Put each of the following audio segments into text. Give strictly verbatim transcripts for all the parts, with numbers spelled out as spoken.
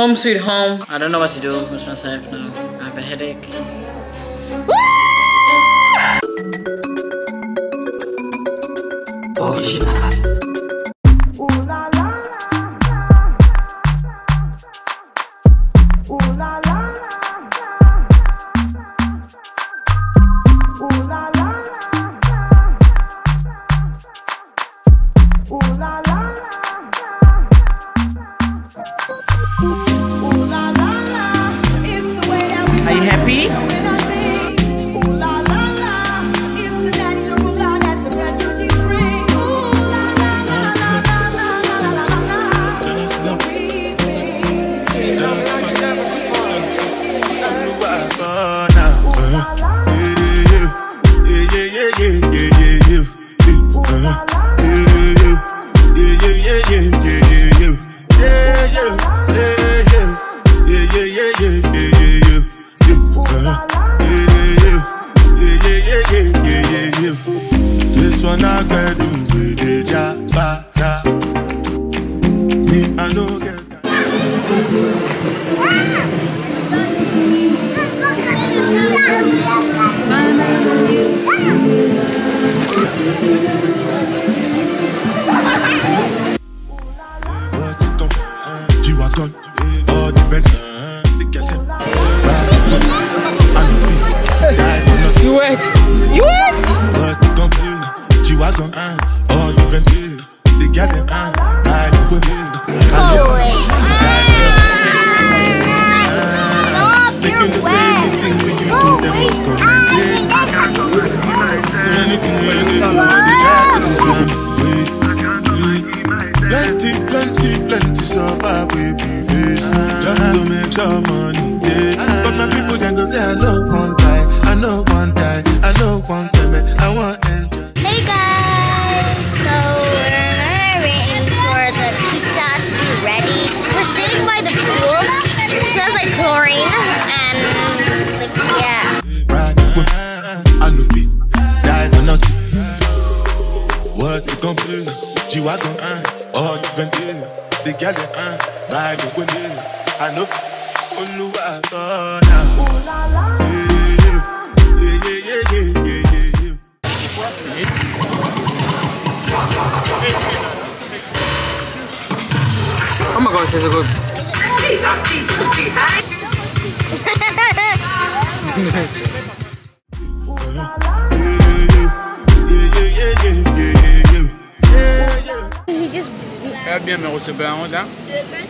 Home sweet home. I don't know what to do. What's my side now? I have a headache.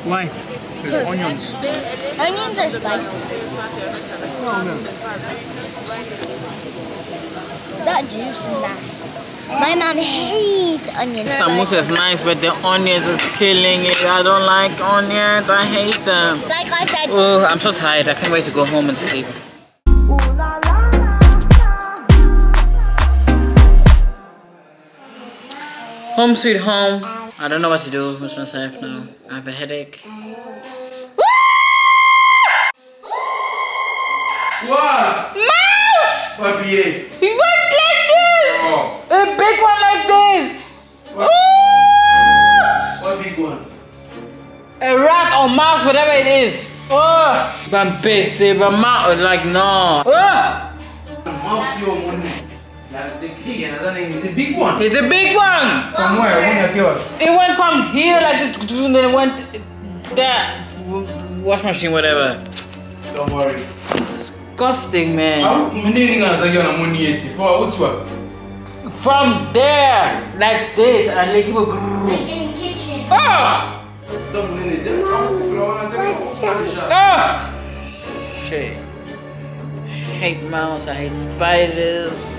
Why? Because onions. Onions are spicy. Oh, no. That juice is nice. My mom hates onions. Samosa is nice, but the onions is killing it. I don't like onions. I hate them. Like I said. Oh, I'm so tired. I can't wait to go home and sleep. Home sweet home. I don't know what to do with myself now. I have a headache. What? Mouse! What be it? It went like this! Oh. A big one like this! What? Oh. What big one? A rat or mouse, whatever it is. Oh! But busy, but mouse, like no. Oh. Mouse, your money. The key, another name is a big one. It's a big one! From where? It went from here like this, and then it went there. Wash machine, whatever. Don't worry. It's disgusting, man. From there, like this, and like you go. Like in the kitchen. Oh! Oh! Shit. I hate mouse, I hate spiders.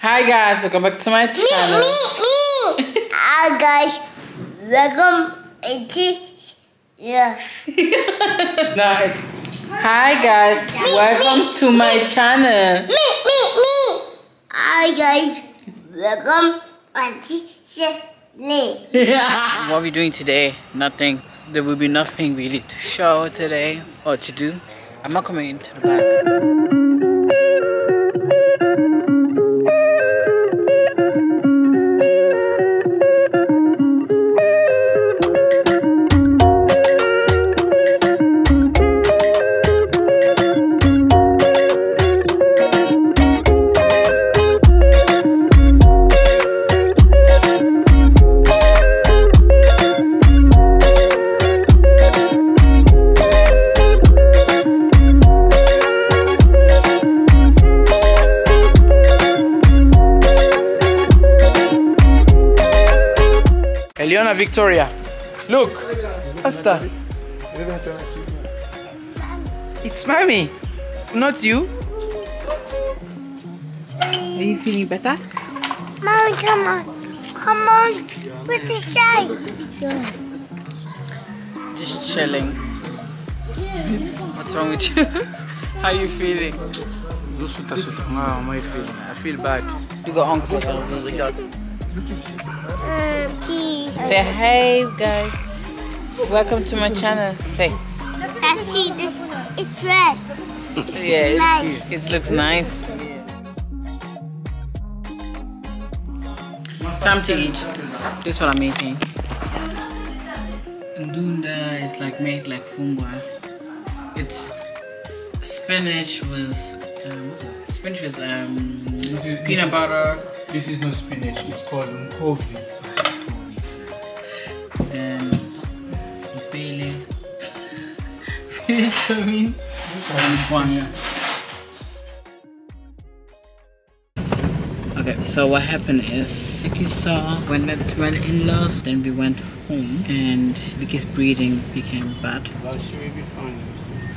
Hi guys, welcome back to my channel. Me, me, me. Hi guys, welcome to yeah. No, it's hi guys, me, welcome me, to me, my me, channel. Me, me, me. Hi guys, welcome to What are we doing today? Nothing. There will be nothing really to show today or to do. I'm not coming into the back. Leona Victoria. Look, what's that? It's mommy. Not you. Are you feeling better? Mommy, come on. Come on. Put the shine. Just chilling. What's wrong with you? How are you feeling? How am I feeling? I feel bad. You got uncle. Um, Say hey guys. Welcome to my channel. Say. That's it. It's red. Yeah, nice. It looks nice. Time to eat. This is what I'm making. Ndunda is like made like fungwa. It's spinach with um, what's it? Spinach with um this is, peanut this, butter. This is not spinach. It's called mkovi. Then mpele, fish. I mean, and kwanga. Okay, so what happened is Vicky saw went to my in-laws, then we went home and Vicky's breathing became bad. Well, she will be fine.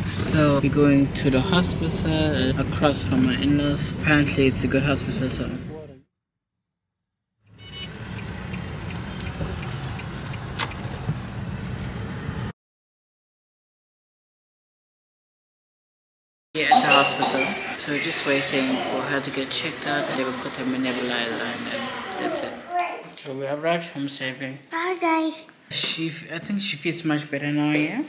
So we're going to the hospital across from my in-laws. Apparently it's a good hospital, so yeah, at the hospital. So we're just waiting for her to get checked out. They will put her in nebulizer and then that's it. So we arrived home safely. Bye guys. She, I think she feels much better now, yeah?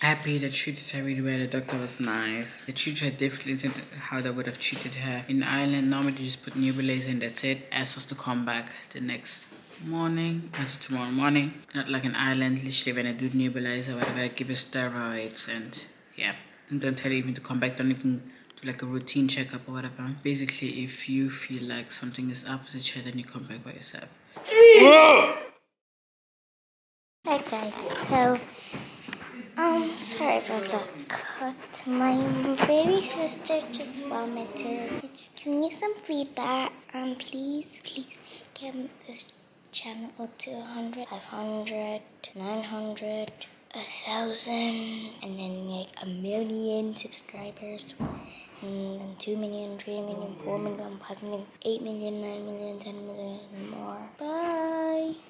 Happy that treated her really well. The doctor was nice. They treated her differently than how they would have treated her in Ireland. Normally they just put nebulizer and that's it. Asked us to come back the next morning, as tomorrow morning. Not like in Ireland, literally when I do nebulizer, whatever, I give her steroids and yeah. And don't tell you even to come back, don't even do like a routine checkup or whatever. Basically, if you feel like something is up with the chair, then you come back by yourself. Okay, so I'm um, sorry about the cut. My baby sister just vomited. Just giving you some feedback. Um, please, please get this channel to one hundred, five hundred, nine hundred. A thousand, and then like a million subscribers, and then two million, three million, four million, five million, eight million, nine million, ten million, and more. Bye.